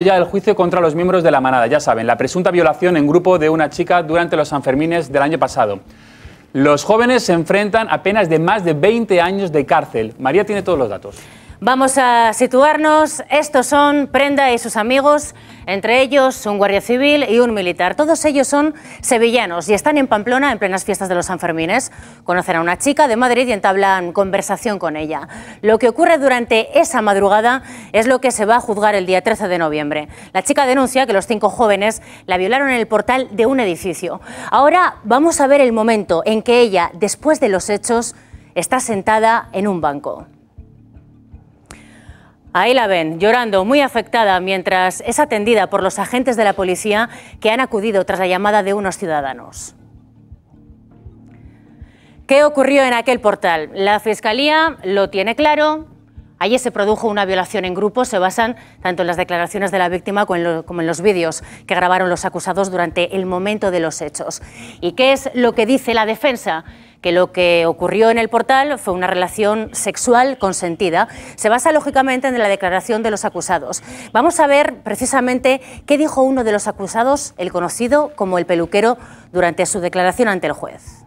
Ya el juicio contra los miembros de La Manada, ya saben, la presunta violación en grupo de una chica durante los Sanfermines del año pasado. Los jóvenes se enfrentan a penas de más de 20 años de cárcel. María tiene todos los datos. Vamos a situarnos. Estos son Prenda y sus amigos, entre ellos un guardia civil y un militar. Todos ellos son sevillanos y están en Pamplona en plenas fiestas de los Sanfermines. Conocen a una chica de Madrid y entablan conversación con ella. Lo que ocurre durante esa madrugada es lo que se va a juzgar el día 13 de noviembre. La chica denuncia que los 5 jóvenes la violaron en el portal de un edificio. Ahora vamos a ver el momento en que ella, después de los hechos, está sentada en un banco. Ahí la ven, llorando, muy afectada, mientras es atendida por los agentes de la policía que han acudido tras la llamada de unos ciudadanos. ¿Qué ocurrió en aquel portal? La Fiscalía lo tiene claro. Allí se produjo una violación en grupo, se basan tanto en las declaraciones de la víctima como en los vídeos que grabaron los acusados durante el momento de los hechos. ¿Y qué es lo que dice la defensa? Que lo que ocurrió en el portal fue una relación sexual consentida. Se basa lógicamente en la declaración de los acusados. Vamos a ver precisamente qué dijo uno de los acusados, el conocido como el peluquero, durante su declaración ante el juez.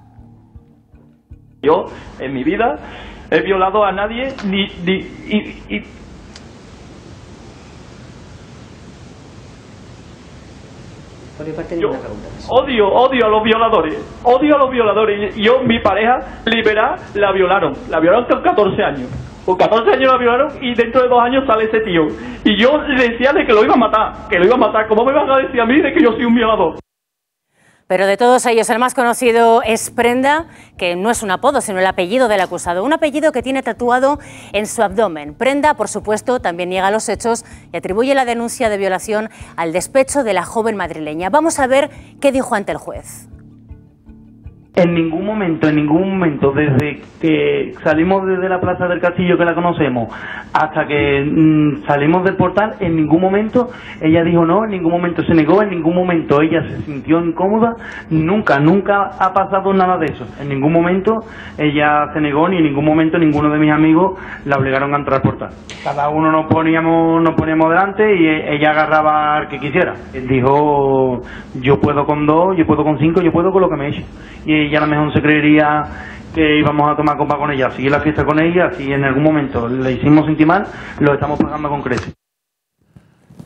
Yo, en mi vida, he violado a nadie ni Yo odio a los violadores, yo, mi pareja, liberal, la violaron con 14 años, la violaron y dentro de 2 años sale ese tío y yo decía de que lo iba a matar, ¿cómo me van a decir a mí de que yo soy un violador? Pero de todos ellos, el más conocido es Prenda, que no es un apodo, sino el apellido del acusado. Un apellido que tiene tatuado en su abdomen. Prenda, por supuesto, también niega los hechos y atribuye la denuncia de violación al despecho de la joven madrileña. Vamos a ver qué dijo ante el juez. En ningún momento, desde que salimos desde la Plaza del Castillo, que la conocemos, hasta que salimos del portal, en ningún momento ella dijo no, en ningún momento se negó, en ningún momento ella se sintió incómoda, nunca ha pasado nada de eso. En ningún momento ella se negó, ni en ningún momento ninguno de mis amigos la obligaron a entrar al portal. Cada uno nos poníamos delante y ella agarraba al que quisiera. Dijo, yo puedo con 2, yo puedo con 5, yo puedo con lo que me eche. Y ella a lo mejor se creería que íbamos a tomar copa con ella, seguir la fiesta con ella. Si en algún momento le hicimos sentir mal, lo estamos pagando con creces.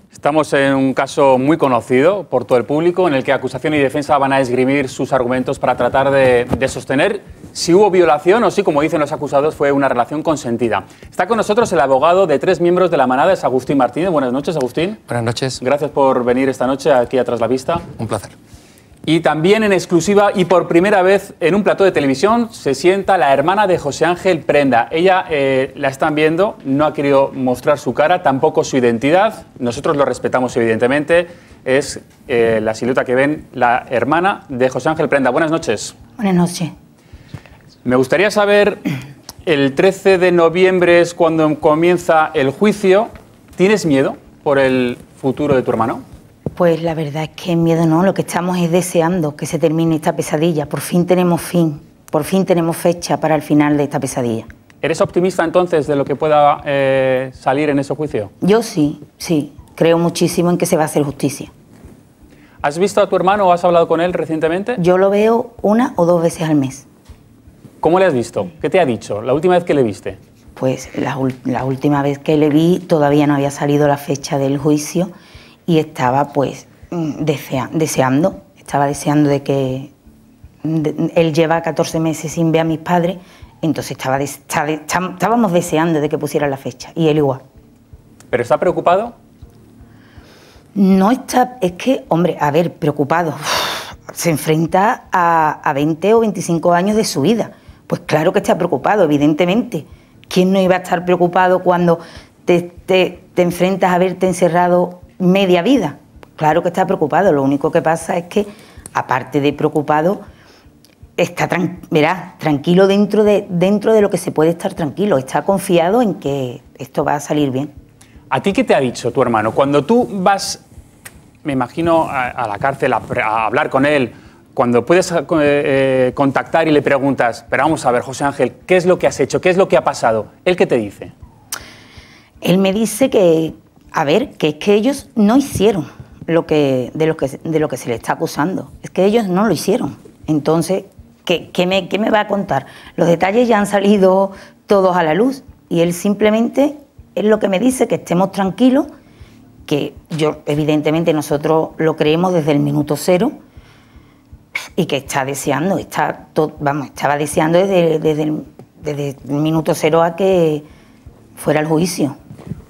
Estamos en un caso muy conocido por todo el público, en el que acusación y defensa van a esgrimir sus argumentos para tratar de sostener si hubo violación o si, como dicen los acusados, fue una relación consentida. Está con nosotros el abogado de 3 miembros de La Manada, es Agustín Martínez. Buenas noches, Agustín. Buenas noches. Gracias por venir esta noche aquí a Tras la Pista. Un placer. Y también en exclusiva y por primera vez en un plató de televisión se sienta la hermana de José Ángel Prenda. Ella la están viendo, no ha querido mostrar su cara, tampoco su identidad. Nosotros lo respetamos, evidentemente. Es la silueta que ven, la hermana de José Ángel Prenda. Buenas noches. Buenas noches. Me gustaría saber, el 13 de noviembre es cuando comienza el juicio. ¿Tienes miedo por el futuro de tu hermano? Pues la verdad es que miedo no, lo que estamos es deseando que se termine esta pesadilla. Por fin tenemos fin, por fin tenemos fecha para el final de esta pesadilla. ¿Eres optimista entonces de lo que pueda salir en ese juicio? Yo sí, creo muchísimo en que se va a hacer justicia. ¿Has visto a tu hermano o has hablado con él recientemente? Yo lo veo 1 o 2 veces al mes. ¿Cómo le has visto? ¿Qué te ha dicho la última vez que le viste? Pues la última vez que le vi todavía no había salido la fecha del juicio. Y estaba pues deseando de que él lleva 14 meses sin ver a mis padres, entonces estábamos deseando de que pusiera la fecha y él igual. ¿Pero está preocupado? No está, es que, hombre, a ver, preocupado. Se enfrenta a 20 o 25 años de su vida. Pues claro que está preocupado, evidentemente. ¿Quién no iba a estar preocupado cuando te enfrentas a verte encerrado media vida? Claro que está preocupado, lo único que pasa es que, aparte de preocupado, está tranquilo dentro de lo que se puede estar tranquilo, está confiado en que esto va a salir bien. ¿A ti qué te ha dicho tu hermano? Cuando tú vas, me imagino, a la cárcel a hablar con él, cuando puedes contactar y le preguntas, pero vamos a ver, José Ángel, ¿qué es lo que has hecho? ¿Qué es lo que ha pasado? ¿Él qué te dice? Él me dice que A ver, que es que ellos no hicieron de lo que se les está acusando. Es que ellos no lo hicieron. Entonces, ¿qué me va a contar? Los detalles ya han salido todos a la luz y él simplemente es lo que me dice, que estemos tranquilos, que yo, evidentemente, nosotros lo creemos desde el minuto cero y que está deseando, estaba deseando desde el minuto cero a que fuera el juicio.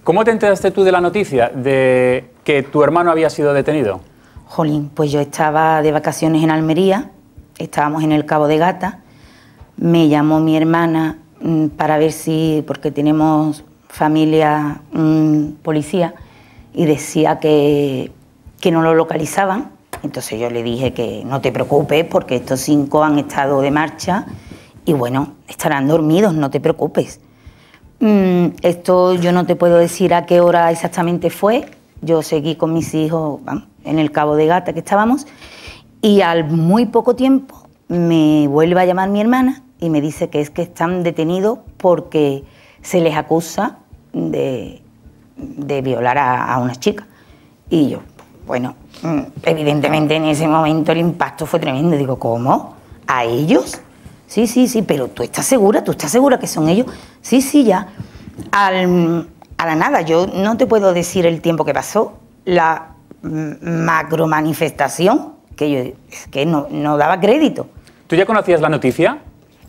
¿Cómo te enteraste tú de la noticia de que tu hermano había sido detenido? Jolín, pues yo estaba de vacaciones en Almería, estábamos en el Cabo de Gata, me llamó mi hermana para ver si, porque tenemos familia policía, y decía que no lo localizaban. Entonces yo le dije que no te preocupes porque estos 5 han estado de marcha y bueno, estarán dormidos, no te preocupes. Esto yo no te puedo decir a qué hora exactamente fue. Yo seguí con mis hijos en el Cabo de Gata que estábamos y al muy poco tiempo me vuelve a llamar mi hermana y me dice que es que están detenidos porque se les acusa de violar a una chica. Y yo, bueno, evidentemente en ese momento el impacto fue tremendo. Digo, ¿cómo? ¿A ellos? Sí, sí, sí, pero tú estás segura que son ellos? Sí, sí, ya. A la nada, yo no te puedo decir el tiempo que pasó, la macro manifestación, que yo es que no daba crédito. ¿Tú ya conocías la noticia?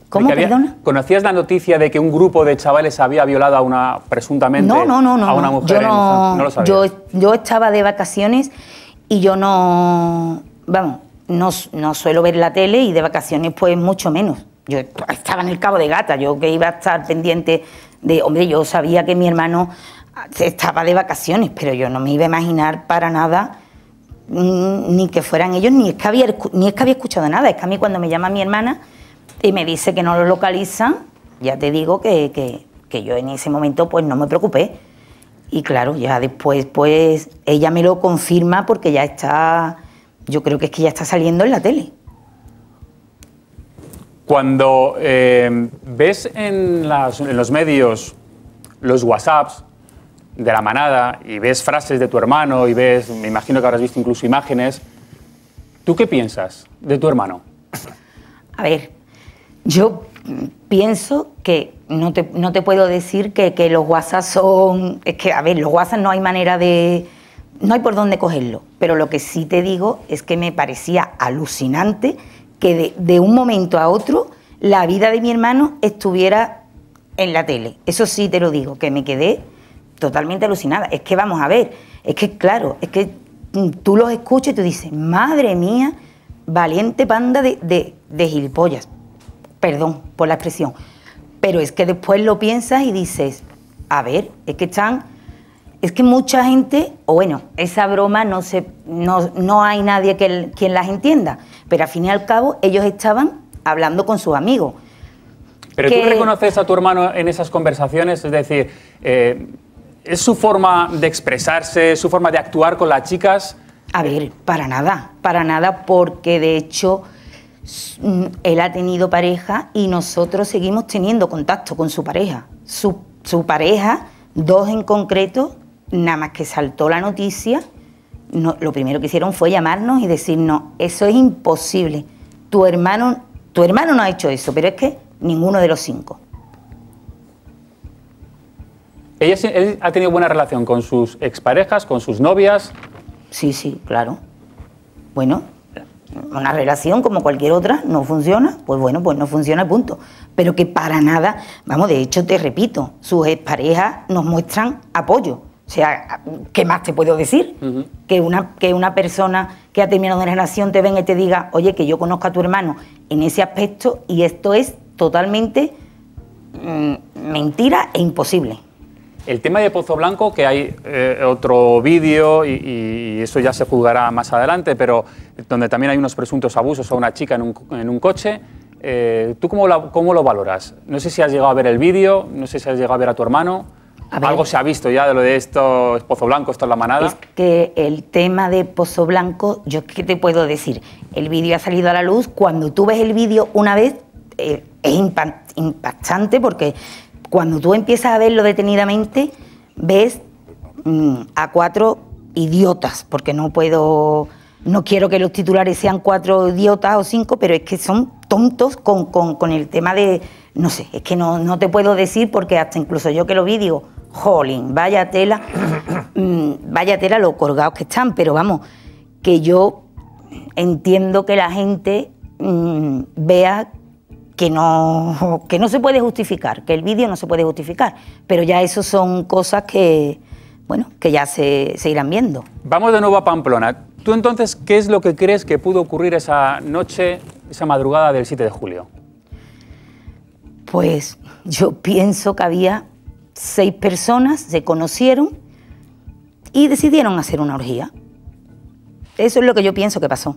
¿Cómo, perdona? ¿Conocías la noticia de que un grupo de chavales había violado a una, presuntamente, a una mujer? Yo no, no lo sabía. Yo estaba de vacaciones y yo no, vamos, no suelo ver la tele y de vacaciones pues mucho menos. Yo estaba en el Cabo de Gata, yo que iba a estar pendiente de... Hombre, yo sabía que mi hermano estaba de vacaciones, pero yo no me iba a imaginar para nada ni que fueran ellos, ni es que había escuchado nada. Es que a mí cuando me llama mi hermana y me dice que no lo localizan, ya te digo que yo en ese momento pues no me preocupé. Y claro, ya después pues ella me lo confirma porque ya está... Yo creo que es que ya está saliendo en la tele. Cuando ves en los medios los WhatsApps de La Manada y ves frases de tu hermano y ves, me imagino que habrás visto incluso imágenes, ¿tú qué piensas de tu hermano? A ver, yo pienso que no te puedo decir que los WhatsApps son... Es que, a ver, los WhatsApps no hay manera de... No hay por dónde cogerlo, pero lo que sí te digo es que me parecía alucinante que de un momento a otro la vida de mi hermano estuviera en la tele. Eso sí te lo digo, que me quedé totalmente alucinada. Es que vamos a ver, es que claro, es que tú los escuchas y tú dices, madre mía, valiente panda de gilipollas. Perdón por la expresión. Pero es que después lo piensas y dices, a ver, es que están... Es que mucha gente, o bueno, esa broma no hay nadie quien las entienda, pero al fin y al cabo ellos estaban hablando con sus amigos. ¿Pero tú reconoces a tu hermano en esas conversaciones? Es decir, ¿es su forma de expresarse, su forma de actuar con las chicas? A ver, para nada, porque de hecho él ha tenido pareja y nosotros seguimos teniendo contacto con su pareja. Su pareja, 2 en concreto... Nada más que saltó la noticia, lo primero que hicieron fue llamarnos y decirnos, eso es imposible, tu hermano no ha hecho eso, pero es que ninguno de los 5. ¿Él ha tenido buena relación con sus exparejas, con sus novias? Sí, sí, claro. Bueno, una relación como cualquier otra, no funciona, pues bueno, pues no funciona, punto. Pero que para nada, vamos, de hecho te repito, sus exparejas nos muestran apoyo. O sea, ¿qué más te puedo decir? Uh-huh. Que una persona que ha terminado una relación te venga y te diga, oye, que yo conozco a tu hermano en ese aspecto y esto es totalmente mentira e imposible. El tema de Pozo Blanco, que hay otro vídeo y eso ya se juzgará más adelante, pero donde también hay unos presuntos abusos a una chica en un coche, ¿tú cómo lo valoras? No sé si has llegado a ver el vídeo, no sé si has llegado a ver a tu hermano. A ver, algo se ha visto ya de lo de esto, es Pozo Blanco, esto es La Manada. Es que el tema de Pozo Blanco, yo qué te puedo decir, el vídeo ha salido a la luz, cuando tú ves el vídeo una vez es impactante porque... Cuando tú empiezas a verlo detenidamente, ves a cuatro idiotas, porque no puedo, no quiero que los titulares sean cuatro idiotas o cinco, pero es que son tontos con el tema de, no sé, es que no te puedo decir, porque hasta incluso yo que lo vi digo, jolín, vaya tela, vaya tela lo colgados que están, pero vamos, que yo entiendo que la gente vea que no se puede justificar, que el vídeo no se puede justificar, pero ya eso son cosas que, bueno, que ya se irán viendo. Vamos de nuevo a Pamplona. Tú entonces, ¿qué es lo que crees que pudo ocurrir esa noche, esa madrugada del 7 de julio? Pues yo pienso que había 6 personas, se conocieron y decidieron hacer una orgía. Eso es lo que yo pienso que pasó.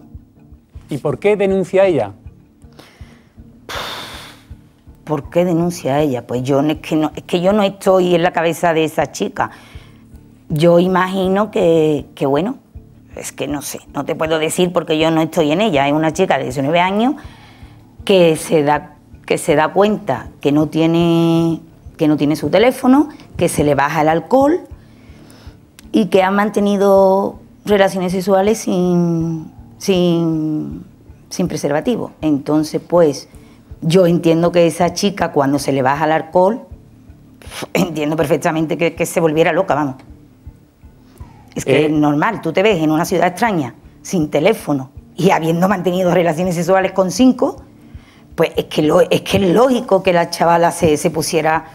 ¿Y por qué denuncia ella? ¿Por qué denuncia ella? Pues yo es que yo no estoy en la cabeza de esa chica. Yo imagino que bueno, es que no sé, no te puedo decir porque yo no estoy en ella. Es una chica de 19 años que se da cuenta que no tiene su teléfono, que se le baja el alcohol y que ha mantenido relaciones sexuales sin preservativo. Entonces, pues, yo entiendo que esa chica, cuando se le baja el alcohol, entiendo perfectamente que se volviera loca, vamos. Es que es normal, tú te ves en una ciudad extraña, sin teléfono y habiendo mantenido relaciones sexuales con 5, pues es que es lógico que la chavala se pusiera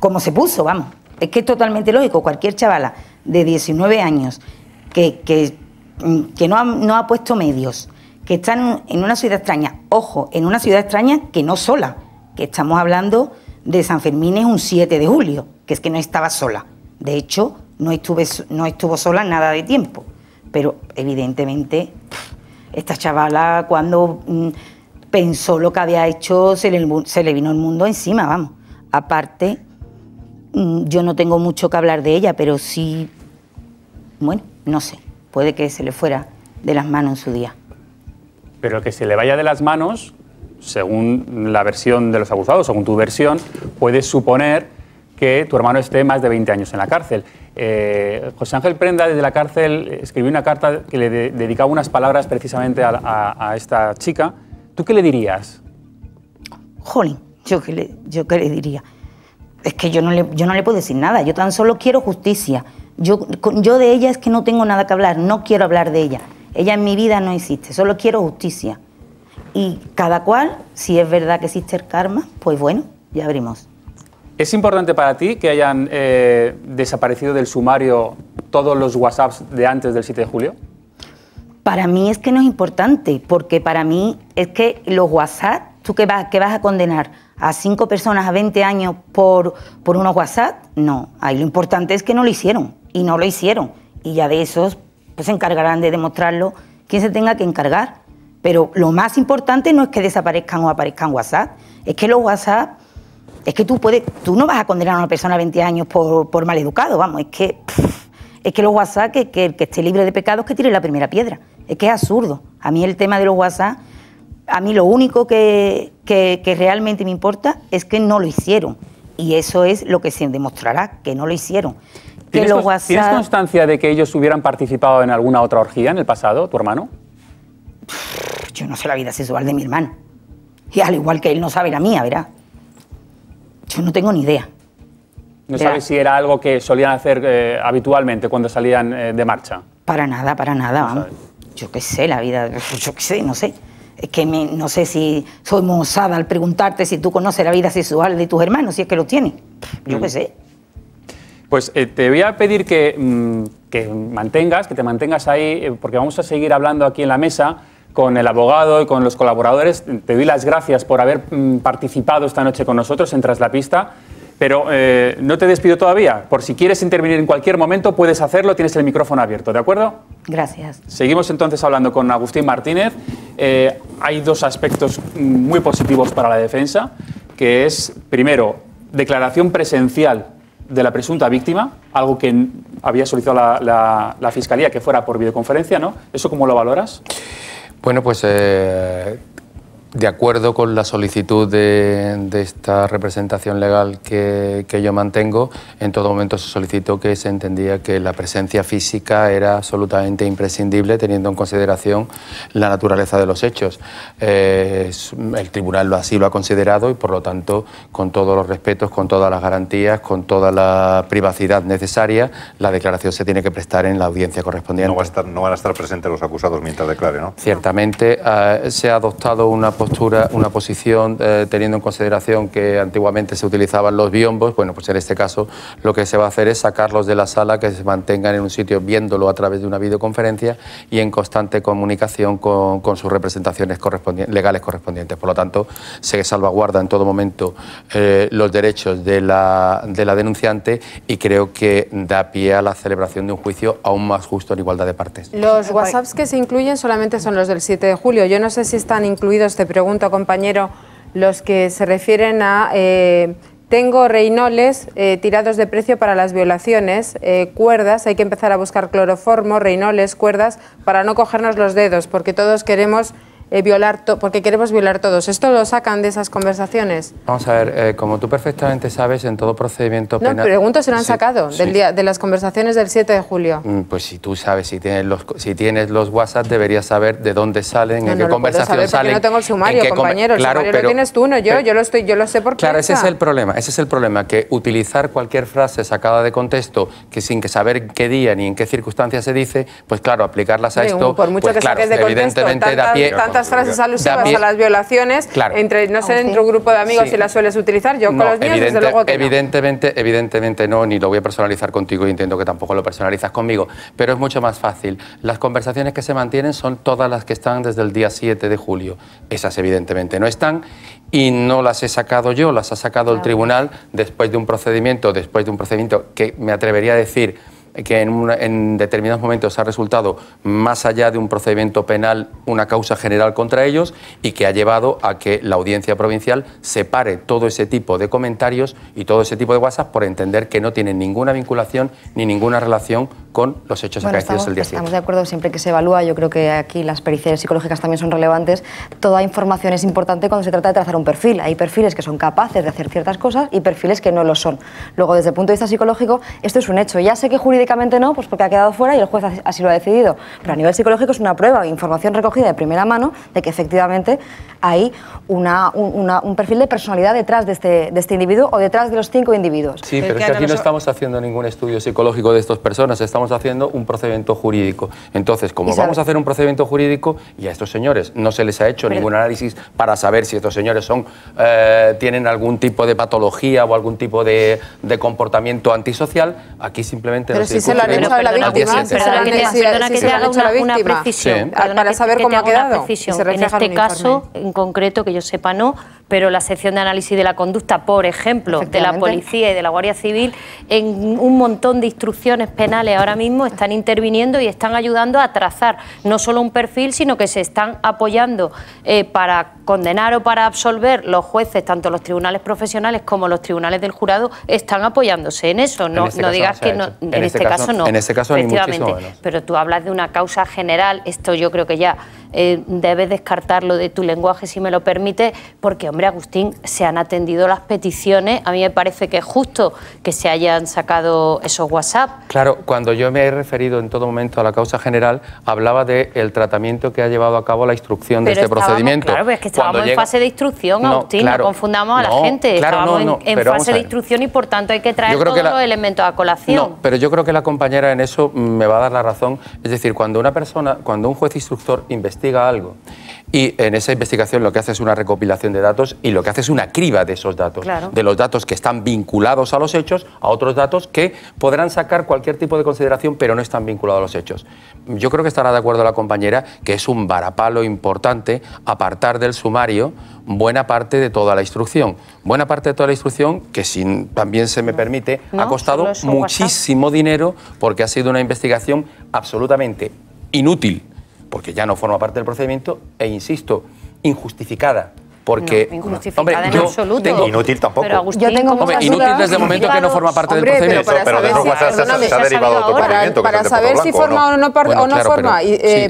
como se puso, vamos. Es que es totalmente lógico, cualquier chavala de 19 años que no ha puesto medios, que está en una ciudad extraña, ojo, en una ciudad extraña que no sola, que estamos hablando de San Fermín, es un 7 de julio, que es que no estaba sola. De hecho, no estuvo sola nada de tiempo, pero evidentemente esta chavala, cuando pensó lo que había hecho, se le vino el mundo encima, vamos. Aparte, yo no tengo mucho que hablar de ella, pero sí, bueno, no sé, puede que se le fuera de las manos en su día. Pero que se le vaya de las manos, según la versión de los acusados, según tu versión, puedes suponer que tu hermano esté más de 20 años en la cárcel. José Ángel Prenda, desde la cárcel, escribió una carta que le dedicaba unas palabras precisamente a esta chica. ¿Tú qué le dirías? Jolín, ¿yo qué le diría? Es que yo no le puedo decir nada, yo tan solo quiero justicia. Yo de ella es que no tengo nada que hablar, no quiero hablar de ella. Ella en mi vida no existe, solo quiero justicia. Y cada cual, si es verdad que existe el karma, pues bueno, ya veremos. ¿Es importante para ti que hayan desaparecido del sumario todos los WhatsApps de antes del 7 de julio? Para mí es que no es importante, porque para mí es que los WhatsApp, ¿tú qué vas a condenar? ¿A 5 personas a 20 años por unos WhatsApp? No, ahí lo importante es que no lo hicieron, y no lo hicieron, y ya de esos pues se encargarán de demostrarlo quien se tenga que encargar. Pero lo más importante no es que desaparezcan o aparezcan WhatsApp, es que los WhatsApp, es que tú no vas a condenar a una persona a 20 años por maleducado, vamos, es que los WhatsApp, que el que esté libre de pecados que tire la primera piedra, es que es absurdo. A mí el tema de los WhatsApp, a mí lo único que realmente me importa es que no lo hicieron, y eso es lo que se demostrará, que no lo hicieron. ¿Tienes constancia de que ellos hubieran participado en alguna otra orgía en el pasado, tu hermano? Yo no sé la vida sexual de mi hermano. Y al igual que él no sabe la mía, ¿verdad? Yo no tengo ni idea. ¿No sabes si era algo que solían hacer habitualmente cuando salían de marcha? Para nada, vamos. Yo qué sé, la vida, yo qué sé, no sé. Es que no sé si soy mozada al preguntarte si tú conoces la vida sexual de tus hermanos, si es que los tienes. Yo qué sé. Pues te voy a pedir que te mantengas ahí, porque vamos a seguir hablando aquí en la mesa con el abogado y con los colaboradores. Te doy las gracias por haber participado esta noche con nosotros en Tras la Pista, pero no te despido todavía. Por si quieres intervenir en cualquier momento, puedes hacerlo, tienes el micrófono abierto, ¿de acuerdo? Gracias. Seguimos entonces hablando con Agustín Martínez. Hay dos aspectos muy positivos para la defensa, que es, primero, declaración presencial de la presunta víctima, algo que había solicitado la Fiscalía que fuera por videoconferencia, ¿no? ¿Eso cómo lo valoras? Bueno, pues de acuerdo con la solicitud de esta representación legal que yo mantengo, en todo momento se solicitó que se entendía que la presencia física era absolutamente imprescindible, teniendo en consideración la naturaleza de los hechos. El tribunal así lo ha considerado y, por lo tanto, con todos los respetos, con todas las garantías, con toda la privacidad necesaria, la declaración se tiene que prestar en la audiencia correspondiente. No van a estar presentes los acusados mientras declare, ¿no? Ciertamente, se ha adoptado una posición teniendo en consideración que antiguamente se utilizaban los biombos. Bueno, pues en este caso lo que se va a hacer es sacarlos de la sala, que se mantengan en un sitio viéndolo a través de una videoconferencia y en constante comunicación con sus representaciones legales correspondientes. Por lo tanto, se salvaguarda en todo momento los derechos de la denunciante y creo que da pie a la celebración de un juicio aún más justo en igualdad de partes. Los WhatsApps que se incluyen solamente son los del 7 de julio. Yo no sé si están incluidos, te pregunto, compañero, los que se refieren a tengo reinoles tirados de precio para las violaciones, cuerdas, hay que empezar a buscar cloroformo, reinoles, cuerdas, para no cogernos los dedos, porque todos queremos violar todos. ¿Esto lo sacan de esas conversaciones? Vamos a ver, como tú perfectamente sabes, en todo procedimiento penal... No, pregunto si lo han sacado del día, de las conversaciones del 7 de julio. Pues si tú sabes, si tienes los WhatsApp, deberías saber de dónde salen, en qué conversación salen. No tengo el sumario, compañero. Claro, el sumario lo tienes tú, no yo. Yo lo sé por qué. Claro, ese es el problema, que utilizar cualquier frase sacada de contexto, que sin que saber qué día ni en qué circunstancias se dice, pues claro, aplicarlas a esto... Por mucho que saques de contexto, evidentemente da pie... frases alusivas a las violaciones, claro. entre un grupo de amigos, sí. Si las sueles utilizar, yo con los míos desde luego que evidentemente no, ni lo voy a personalizar contigo y entiendo que tampoco lo personalizas conmigo, pero es mucho más fácil. Las conversaciones que se mantienen son todas las que están desde el día 7 de julio, esas evidentemente no están y no las he sacado yo, las ha sacado el tribunal después de un procedimiento que me atrevería a decir que en determinados momentos ha resultado, más allá de un procedimiento penal, una causa general contra ellos y que ha llevado a que la audiencia provincial separe todo ese tipo de comentarios y todo ese tipo de WhatsApp por entender que no tienen ninguna vinculación ni ninguna relación con los hechos acaecidos el día 7. Estamos de acuerdo, siempre que se evalúa, yo creo que aquí las pericias psicológicas también son relevantes. Toda información es importante cuando se trata de trazar un perfil. Hay perfiles que son capaces de hacer ciertas cosas y perfiles que no lo son. Luego, desde el punto de vista psicológico, esto es un hecho. Ya sé que jurídicamente no, pues porque ha quedado fuera y el juez así lo ha decidido. Pero a nivel psicológico es una prueba, información recogida de primera mano de que efectivamente hay un perfil de personalidad detrás de este individuo o detrás de los 5 individuos. Sí, pero es que aquí no estamos haciendo ningún estudio psicológico de estas personas, estamos haciendo un procedimiento jurídico. Entonces, como vamos a hacer un procedimiento jurídico y a estos señores no se les ha hecho ningún análisis para saber si estos señores son tienen algún tipo de patología o algún tipo de comportamiento antisocial, aquí simplemente... Pero si se lo han hecho a la víctima, perdona que te haga una precisión, para saber cómo ha quedado. En este caso, en concreto, que yo sepa no, pero la sección de análisis de la conducta, por ejemplo, de la policía y de la Guardia Civil, en un montón de instrucciones penales ahora mismo están interviniendo y están ayudando a trazar no solo un perfil, sino que se están apoyando para condenar o para absolver los jueces, tanto los tribunales profesionales como los tribunales del jurado, están apoyándose en eso. No digas que no... En este caso no. En este caso ni muchísimo menos. Pero tú hablas de una causa general, esto yo creo que ya debes descartarlo de tu lenguaje, si me lo permite, porque, hombre, Agustín, se han atendido las peticiones. A mí me parece que es justo que se hayan sacado esos WhatsApp. Claro, cuando yo me he referido en todo momento a la causa general, hablaba del tratamiento que ha llevado a cabo la instrucción de este procedimiento. Claro, pero es que estábamos en fase de instrucción, Agustín, no confundamos a la gente. Estábamos en fase de instrucción y, por tanto, hay que traer todos los elementos a colación. No, pero yo creo que la compañera en eso me va a dar la razón. Es decir, cuando un juez instructor investiga algo y en esa investigación lo que hace es una recopilación de datos y lo que hace es una criba de esos datos, claro, de los datos que están vinculados a los hechos, a otros datos que podrán sacar cualquier tipo de consideración pero no están vinculados a los hechos. Yo creo que estará de acuerdo la compañera que es un varapalo importante apartar del sumario buena parte de toda la instrucción. Buena parte de toda la instrucción que, si también se me permite, ha costado muchísimo dinero porque ha sido una investigación absolutamente inútil, porque ya no forma parte del procedimiento e, insisto, injustificada. Porque, no, injustificada en absoluto. Tengo, inútil tampoco. Pero Agustín, yo tengo inútil desde el momento que no forma parte del procedimiento. Pero de WhatsApp se ha derivado otro procedimiento. Para saber si forma o no forma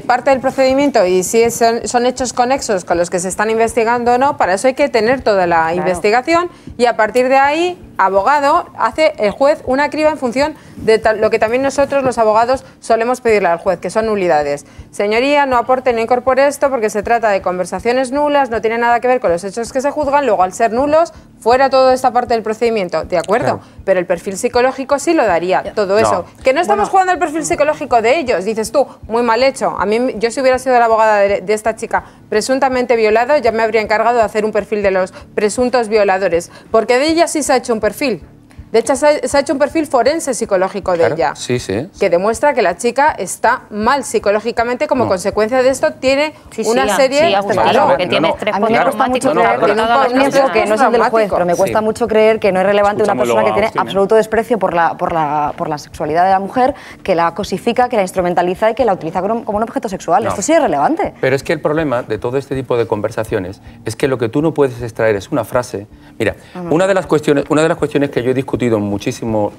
parte del procedimiento y si son hechos conexos con los que se están investigando o no, para eso hay que tener toda la investigación y a partir de ahí, abogado, hace el juez una criba en función de lo que también nosotros los abogados solemos pedirle al juez, que son nulidades. Señoría, no aporte, no incorpore esto porque se trata de conversaciones nulas, no tiene nada que ver con los hechos que se juzgan, luego al ser nulos, fuera toda esta parte del procedimiento, ¿de acuerdo? Claro. Pero el perfil psicológico sí lo daría, todo eso. Que no estamos jugando al perfil psicológico de ellos, dices tú, muy mal hecho. A mí, yo si hubiera sido la abogada de esta chica presuntamente violada, ya me habría encargado de hacer un perfil de los presuntos violadores, porque de ella sí se ha hecho un perfil. De hecho, se ha hecho un perfil forense psicológico de ella, que demuestra que la chica está mal psicológicamente como consecuencia de esto. Tiene una serie... Sí, que tienes tres traumáticos. Que no es el del juez, pero me cuesta mucho creer que no es relevante una persona que tiene absoluto desprecio por la sexualidad de la mujer, que la cosifica, que la instrumentaliza y que la utiliza como un objeto sexual. No. Esto sí es relevante. Pero es que el problema de todo este tipo de conversaciones es que lo que tú no puedes extraer es una frase. Mira, una de las cuestiones que yo he discutido muchísimo,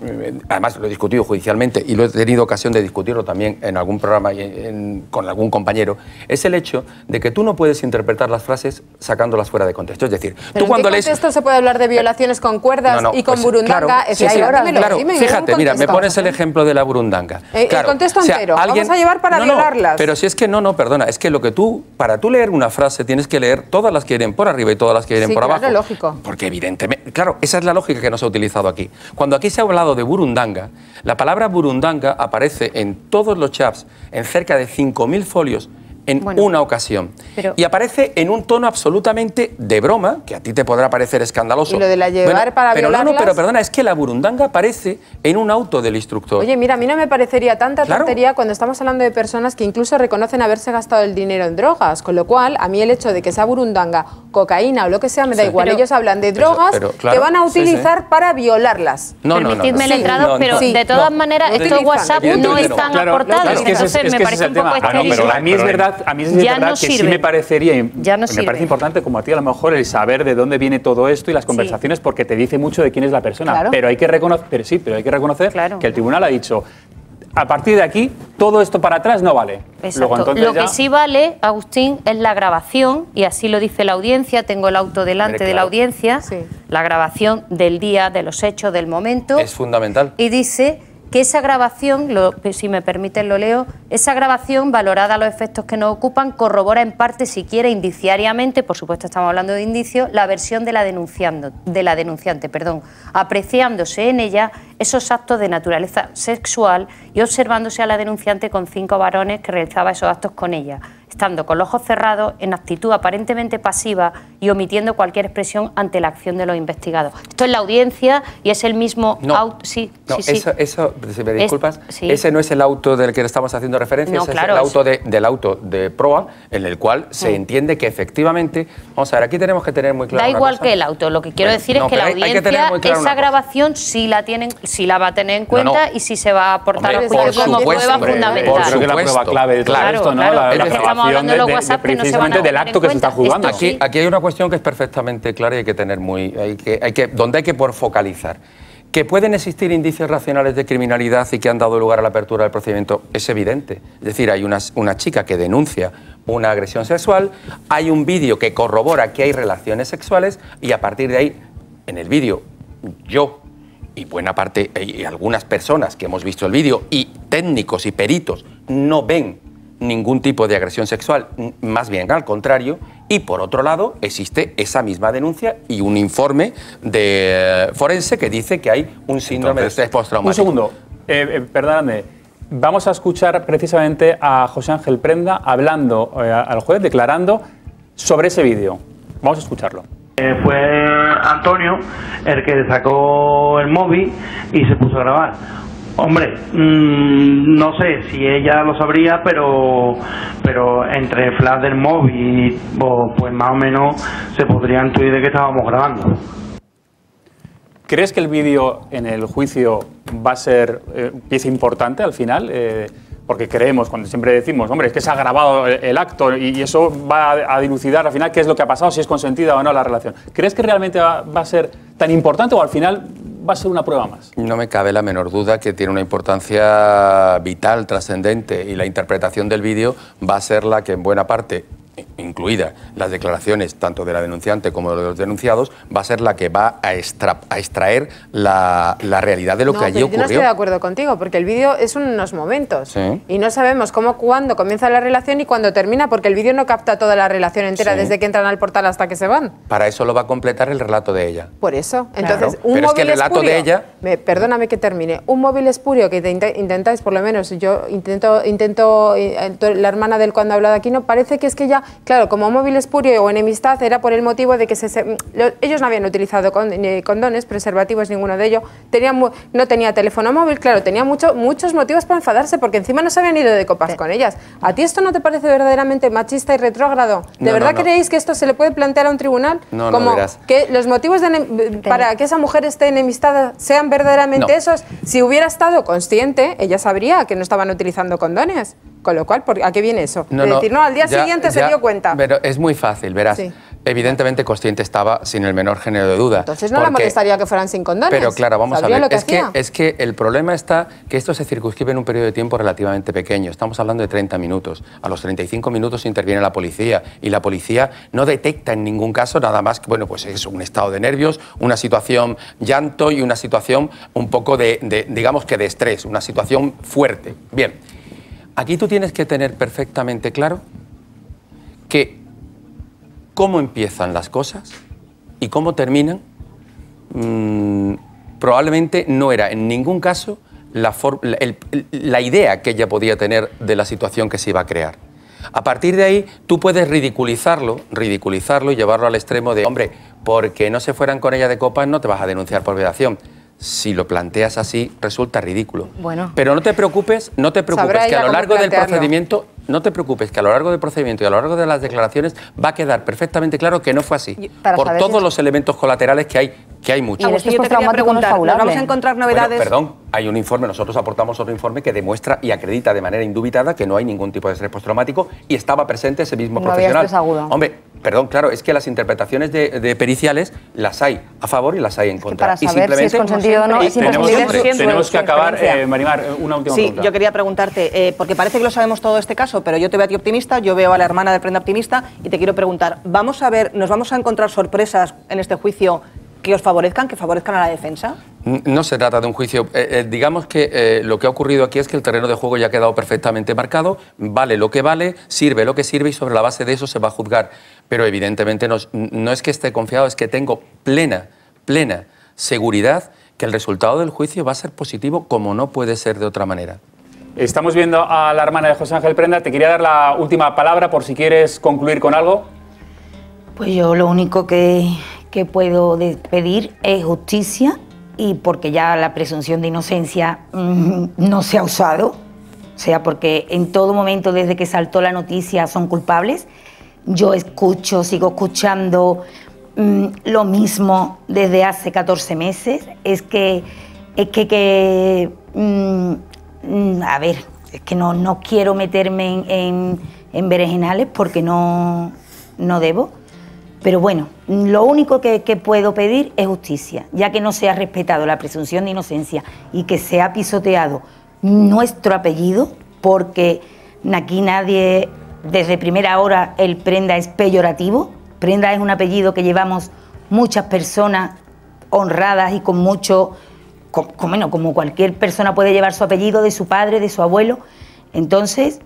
además lo he discutido judicialmente y lo he tenido ocasión de discutirlo también en algún programa y con algún compañero, es el hecho de que tú no puedes interpretar las frases sacándolas fuera de contexto. Es decir, tú cuando lees... ¿En qué contexto se puede hablar de violaciones con cuerdas y con burundanga? Claro, fíjate, mira, me pones el ejemplo de la burundanga. El contexto entero, vamos a llevar para violarlas. Pero si es que perdona, es que lo que tú, para tú leer una frase tienes que leer todas las que vienen por arriba y todas las que vienen por abajo. Claro, lógico. Porque evidentemente, claro, esa es la lógica que nos ha utilizado aquí. Cuando aquí se ha hablado de burundanga, la palabra burundanga aparece en todos los chats, en cerca de 5.000 folios, en una ocasión. Y aparece en un tono absolutamente de broma, que a ti te podrá parecer escandaloso. Y lo de la llevar para violarlas... Pero perdona, es que la burundanga aparece en un auto del instructor. Oye, mira, a mí no me parecería tanta tontería cuando estamos hablando de personas que incluso reconocen haberse gastado el dinero en drogas, con lo cual, a mí el hecho de que sea burundanga, cocaína o lo que sea, me da igual. Ellos hablan de drogas que van a utilizar para violarlas. Permitidme el entrado, pero de todas maneras, estos WhatsApp no están aportados. Entonces me parece un poco extraño. A mí es verdad. A mí es verdad que sí me parecería, me parece importante como a ti a lo mejor el saber de dónde viene todo esto y las conversaciones porque te dice mucho de quién es la persona, pero hay que reconocer, que el tribunal ha dicho a partir de aquí todo esto para atrás no vale. Luego, entonces, lo que sí vale, Agustín, es la grabación y así lo dice la audiencia, tengo el auto delante de la audiencia, la grabación del día, de los hechos, del momento. Es fundamental. Y dice... que esa grabación, si me permiten lo leo, esa grabación, valorada a los efectos que nos ocupan, corrobora en parte, si quiere, indiciariamente, por supuesto estamos hablando de indicios, la versión de la denunciante, apreciándose en ella esos actos de naturaleza sexual y observándose a la denunciante con 5 varones que realizaba esos actos con ella, estando con los ojos cerrados, en actitud aparentemente pasiva y omitiendo cualquier expresión ante la acción de los investigados. Esto es la audiencia y es el mismo auto... Eso, si me disculpas, ese no es el auto del que estamos haciendo referencia, del auto de proa, en el cual se entiende que efectivamente... Vamos a ver, aquí tenemos que tener muy claro... Da igual que el auto, lo que quiero decir es que la audiencia, esa grabación sí la va a tener en cuenta y sí se va a aportar al juicio como prueba fundamental. Creo que la prueba clave de todo esto, ¿no? Precisamente del acto que se está jugando. Aquí hay una cuestión que es perfectamente clara y hay que tener muy... donde hay que focalizar. ¿Que pueden existir indicios racionales de criminalidad y que han dado lugar a la apertura del procedimiento? Es evidente. Es decir, hay una chica que denuncia una agresión sexual, hay un vídeo que corrobora que hay relaciones sexuales y a partir de ahí, en el vídeo, yo y buena parte, y algunas personas que hemos visto el vídeo y técnicos y peritos no ven ningún tipo de agresión sexual, más bien al contrario, y por otro lado existe esa misma denuncia y un informe de forense que dice que hay un síndrome de estrés postraumático. Un segundo, perdóname, vamos a escuchar precisamente a José Ángel Prenda hablando al juez, declarando sobre ese vídeo. Vamos a escucharlo. Fue Antonio el que sacó el móvil y se puso a grabar. Hombre, no sé si ella lo sabría, pero entre el flash del móvil, pues más o menos se podrían intuir de que estábamos grabando. ¿Crees que el vídeo en el juicio va a ser pieza importante al final? porque creemos, cuando siempre decimos, hombre, es que se ha grabado el acto y eso va a dilucidar al final qué es lo que ha pasado, si es consentida o no la relación. ¿Crees que realmente va a ser tan importante o al final va a ser una prueba más? No me cabe la menor duda que tiene una importancia vital, trascendente, y la interpretación del vídeo va a ser la que en buena parte, incluidas las declaraciones tanto de la denunciante como de los denunciados, va a ser la que va a extraer la realidad de lo que allí ocurrió. Yo no estoy de acuerdo contigo, porque el vídeo es unos momentos, ¿sí?, y no sabemos cómo, cuándo comienza la relación y cuándo termina, porque el vídeo no capta toda la relación entera, ¿sí?, desde que entran al portal hasta que se van. Para eso lo va a completar el relato de ella. Por eso, entonces, claro, un pero móvil es que el relato espurio, de ella... perdóname que termine, un móvil espurio que intentáis, por lo menos, yo intento la hermana del cuando ha hablado aquí, no parece que es que ya... Claro, como móvil espurio o enemistad era por el motivo de que ellos no habían utilizado condones, preservativos, ninguno de ellos, no tenía teléfono móvil, claro, tenía muchos motivos para enfadarse, porque encima no se habían ido de copas con ellas. ¿A ti esto no te parece verdaderamente machista y retrógrado? ¿De verdad creéis que esto se le puede plantear a un tribunal? No, como verás, que los motivos para que esa mujer esté enemistada sean verdaderamente esos. Si hubiera estado consciente, ella sabría que no estaban utilizando condones. Con lo cual, ¿a qué viene eso? Al día siguiente se dio cuenta. Pero es muy fácil, verás. Sí. Evidentemente consciente estaba, sin el menor género de duda. Entonces no la molestaría que fueran sin condones. Pero claro, vamos a ver, es que el problema está que esto se circunscribe en un periodo de tiempo relativamente pequeño. Estamos hablando de 30 minutos. A los 35 minutos interviene la policía y la policía no detecta en ningún caso nada más que, bueno, pues es un estado de nervios, una situación llanto y una situación un poco de digamos que de estrés, una situación fuerte. Bien. Aquí tú tienes que tener perfectamente claro que cómo empiezan las cosas y cómo terminan, probablemente no era en ningún caso la idea que ella podía tener de la situación que se iba a crear. A partir de ahí tú puedes ridiculizarlo y llevarlo al extremo de, hombre, porque no se fueran con ella de copas no te vas a denunciar por violación. Si lo planteas así, resulta ridículo. Bueno. Pero no te preocupes que a lo largo del procedimiento, y a lo largo de las declaraciones va a quedar perfectamente claro que no fue así. Por todos los elementos colaterales que hay muchos. Y yo te quería preguntar, ¿nos vamos a encontrar novedades? Bueno, perdón, hay un informe, nosotros aportamos otro informe que demuestra y acredita de manera indubitada que no hay ningún tipo de estrés postraumático y estaba presente ese mismo profesional. Hombre, perdón, claro, es que las interpretaciones de periciales las hay a favor y las hay en contra. Es que para saber y simplemente si es consentido o no, es imposible. Tenemos que acabar, Marimar, una última pregunta. Sí, yo quería preguntarte, porque parece que lo sabemos todo este caso, pero yo te veo a ti optimista, yo veo a la hermana de Prenda optimista y te quiero preguntar, ¿vamos a ver, nos vamos a encontrar sorpresas en este juicio que os favorezcan, a la defensa? No se trata de un juicio. Digamos que lo que ha ocurrido aquí es que el terreno de juego ya ha quedado perfectamente marcado, vale lo que vale, sirve lo que sirve y sobre la base de eso se va a juzgar. Pero evidentemente no es que esté confiado, es que tengo plena seguridad que el resultado del juicio va a ser positivo como no puede ser de otra manera. Estamos viendo a la hermana de José Ángel Prenda. Te quería dar la última palabra por si quieres concluir con algo. Pues yo lo único que puedo pedir es justicia, y porque ya la presunción de inocencia no se ha usado, o sea, porque en todo momento desde que saltó la noticia son culpables. Yo sigo escuchando lo mismo desde hace 14 meses, a ver, es que no quiero meterme en berenjenales porque no debo. Pero bueno, lo único que puedo pedir es justicia, ya que no se ha respetado la presunción de inocencia y que se ha pisoteado nuestro apellido, porque aquí nadie, desde primera hora, el Prenda es peyorativo. Prenda es un apellido que llevamos muchas personas honradas y con mucho, como cualquier persona puede llevar su apellido de su padre, de su abuelo. Entonces,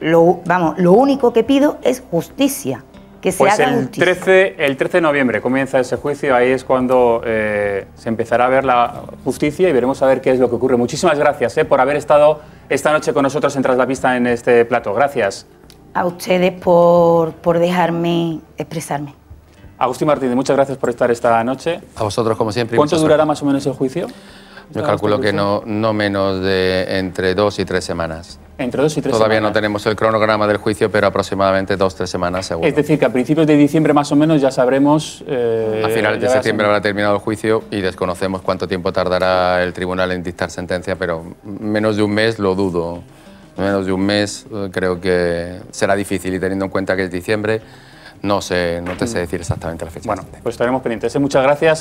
lo único que pido es justicia. Que se haga justicia. El 13 de noviembre comienza ese juicio, ahí es cuando se empezará a ver la justicia y veremos a ver qué es lo que ocurre. Muchísimas gracias por haber estado esta noche con nosotros en Tras la Pista en este plato. Gracias. A ustedes por dejarme expresarme. Agustín Martínez, muchas gracias por estar esta noche. A vosotros, como siempre. ¿Cuánto durará más o menos el juicio? Yo calculo que no menos de entre 2 y 3 semanas. Entre 2 y 3 semanas. Todavía no tenemos el cronograma del juicio, pero aproximadamente 2 o 3 semanas seguro. Es decir, que a principios de diciembre más o menos ya sabremos... a finales de septiembre habrá terminado el juicio y desconocemos cuánto tiempo tardará el tribunal en dictar sentencia, pero menos de un mes lo dudo. menos de un mes creo que será difícil, y teniendo en cuenta que es diciembre, no te sé decir exactamente la fecha. Bueno, pues estaremos pendientes. Muchas gracias.